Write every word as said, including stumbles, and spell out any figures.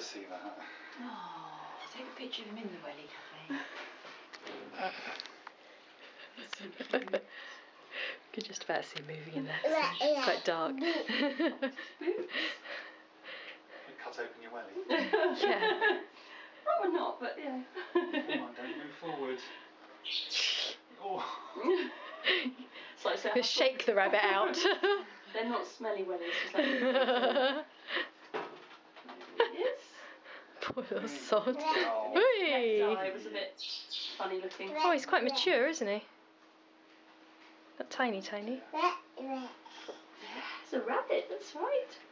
never see that. Oh, take a picture of him in the welly cafe. You could just about see him moving in there. It's quite dark. Cut open your welly. Yeah. Probably not, but yeah. Come on, don't move forward. Oh. So, so just shake the rabbit out. They're not smelly wellies, just like there it is. Poor little sod. Oh. His left eye was a bit funny looking. Oh, he's quite mature, isn't he? Not tiny, tiny. Yeah, it's a rabbit, that's right.